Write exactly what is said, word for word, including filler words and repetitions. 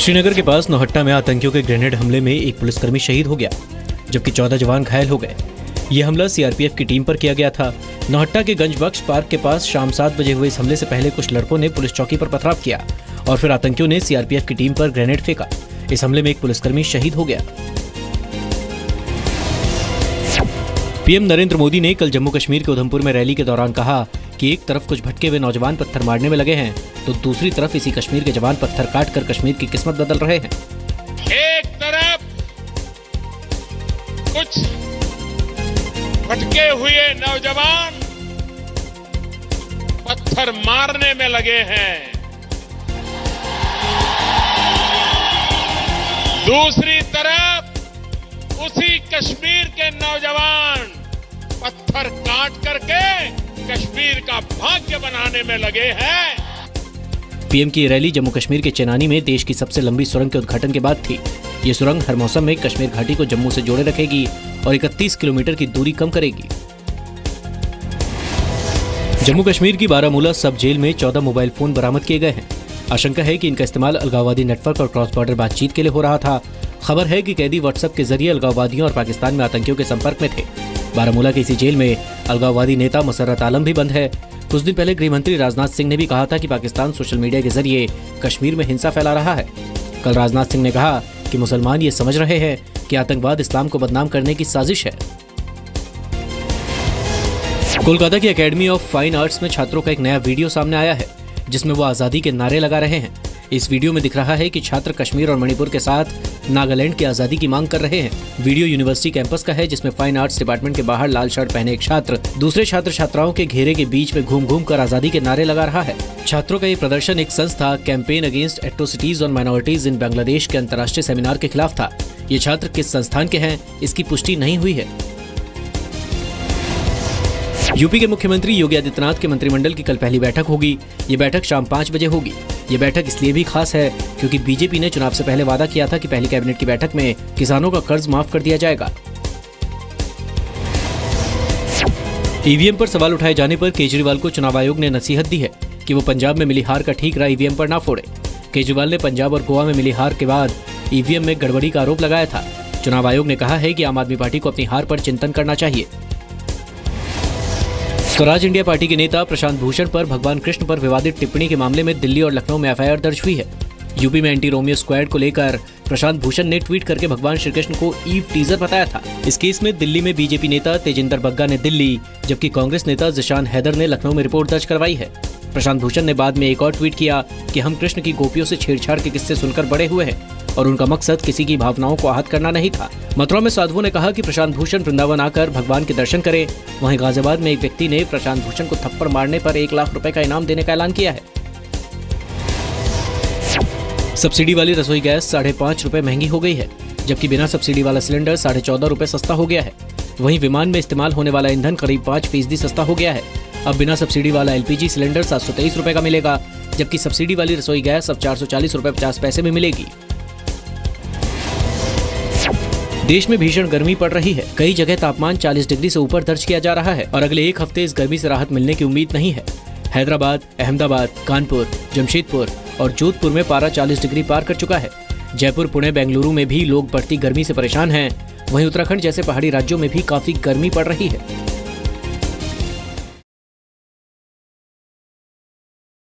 श्रीनगर के पास नौहट्टा में आतंकियों के ग्रेनेड हमले में एक पुलिसकर्मी शहीद हो गया जबकि चौदह जवान घायल हो गए। यह हमला सीआरपीएफ की टीम पर किया गया था। नौहट्टा के गंजबक्श पार्क के पास शाम सात बजे हुए इस हमले से पहले कुछ लड़कों ने पुलिस चौकी पर पथराव किया और फिर आतंकियों ने सीआरपीएफ की टीम पर ग्रेनेड फेंका। इस हमले में एक पुलिसकर्मी शहीद हो गया। पीएम नरेंद्र मोदी ने कल जम्मू कश्मीर के उधमपुर में रैली के दौरान कहा कि एक तरफ कुछ भटके हुए नौजवान पत्थर मारने में लगे हैं तो दूसरी तरफ इसी कश्मीर के जवान पत्थर काट कर कश्मीर की किस्मत बदल रहे हैं। एक तरफ कुछ भटके हुए नौजवान पत्थर मारने में लगे हैं, दूसरी तरफ उसी कश्मीर के नौजवान पत्थर काट करके कश्मीर का भाग्य बनाने में लगे हैं। पीएम की रैली जम्मू कश्मीर के चेनानी में देश की सबसे लंबी सुरंग के उद्घाटन के बाद थी। ये सुरंग हर मौसम में कश्मीर घाटी को जम्मू से जोड़े रखेगी और इकतीस किलोमीटर की दूरी कम करेगी। जम्मू कश्मीर की बारामूला सब जेल में चौदह मोबाइल फोन बरामद किए गए हैं। आशंका है कि इनका इस्तेमाल अलगाववादी नेटवर्क और क्रॉस बॉर्डर बातचीत के लिए हो रहा था। खबर है कि कैदी व्हाट्सएप के जरिए अलगाववादियों और पाकिस्तान में आतंकियों के संपर्क में थे। बारामूला की इसी जेल में अलगाववादी नेता मसरत आलम भी बंद है। कुछ दिन पहले गृह मंत्री राजनाथ सिंह ने भी कहा था कि पाकिस्तान सोशल मीडिया के जरिए कश्मीर में हिंसा फैला रहा है। कल राजनाथ सिंह ने कहा कि मुसलमान ये समझ रहे हैं कि आतंकवाद इस्लाम को बदनाम करने की साजिश है। कोलकाता की एकेडमी ऑफ फाइन आर्ट्स में छात्रों का एक नया वीडियो सामने आया है जिसमें वो आज़ादी के नारे लगा रहे हैं। इस वीडियो में दिख रहा है कि छात्र कश्मीर और मणिपुर के साथ नागालैंड की आज़ादी की मांग कर रहे हैं। वीडियो यूनिवर्सिटी कैंपस का है जिसमें फाइन आर्ट्स डिपार्टमेंट के बाहर लाल शर्ट पहने एक छात्र दूसरे छात्र छात्राओं के घेरे के बीच में घूम घूम कर आज़ादी के नारे लगा रहा है। छात्रों का ये प्रदर्शन एक संस्था campaign against atrocities on minorities in Bangladesh के अंतर्राष्ट्रीय सेमिनार के खिलाफ था। ये छात्र किस संस्थान के हैं इसकी पुष्टि नहीं हुई है। यूपी के मुख्यमंत्री योगी आदित्यनाथ के मंत्रिमंडल की कल पहली बैठक होगी। ये बैठक शाम पाँच बजे होगी। ये बैठक इसलिए भी खास है क्योंकि बीजेपी ने चुनाव से पहले वादा किया था कि पहली कैबिनेट की बैठक में किसानों का कर्ज माफ कर दिया जाएगा। ईवीएम पर सवाल उठाए जाने पर केजरीवाल को चुनाव आयोग ने नसीहत दी है कि वो पंजाब में मिली हार का ठीकरा ईवीएम पर ना फोड़े। केजरीवाल ने पंजाब और गोवा में मिली हार के बाद ईवीएम में गड़बड़ी का आरोप लगाया था। चुनाव आयोग ने कहा है कि आम आदमी पार्टी को अपनी हार पर चिंतन करना चाहिए। स्वराज इंडिया पार्टी के नेता प्रशांत भूषण पर भगवान कृष्ण पर विवादित टिप्पणी के मामले में दिल्ली और लखनऊ में एफआईआर दर्ज हुई है। यूपी में एंटी रोमियो स्क्वाड को लेकर प्रशांत भूषण ने ट्वीट करके भगवान श्री कृष्ण को ईव टीजर बताया था। इस केस में दिल्ली में बीजेपी नेता तेजेंदर बग्गा ने दिल्ली जबकि कांग्रेस नेता जशांत हैदर ने लखनऊ में रिपोर्ट दर्ज करवाई है। प्रशांत भूषण ने बाद में एक और ट्वीट किया कि हम कृष्ण की गोपियों से छेड़छाड़ के किस्से सुनकर बड़े हुए हैं और उनका मकसद किसी की भावनाओं को आहत करना नहीं था। मथुरा में साधुओं ने कहा कि प्रशांत भूषण वृंदावन आकर भगवान के दर्शन करें। वहीं गाजियाबाद में एक व्यक्ति ने प्रशांत भूषण को थप्पड़ मारने पर एक लाख रुपए का इनाम देने का ऐलान किया है। सब्सिडी वाली रसोई गैस साढ़े पाँच रुपए महंगी हो गई है जबकि बिना सब्सिडी वाला सिलेंडर साढ़े चौदह रुपए सस्ता हो गया है। वहीं विमान में इस्तेमाल होने वाला ईंधन करीब पाँच फीसदी सस्ता हो गया है। अब बिना सब्सिडी वाला एलपीजी सिलेंडर सात सौ तेईस रुपए का मिलेगा जबकि सब्सिडी वाली रसोई गैस अब चार सौ चालीस रुपए पचास पैसे में मिलेगी। देश में भीषण गर्मी पड़ रही है। कई जगह तापमान चालीस डिग्री से ऊपर दर्ज किया जा रहा है और अगले एक हफ्ते इस गर्मी से राहत मिलने की उम्मीद नहीं है। हैदराबाद, अहमदाबाद, कानपुर, जमशेदपुर और जोधपुर में पारा चालीस डिग्री पार कर चुका है। जयपुर, पुणे, बेंगलुरु में भी लोग बढ़ती गर्मी से परेशान हैं। वहीं उत्तराखंड जैसे पहाड़ी राज्यों में भी काफी गर्मी पड़ रही है।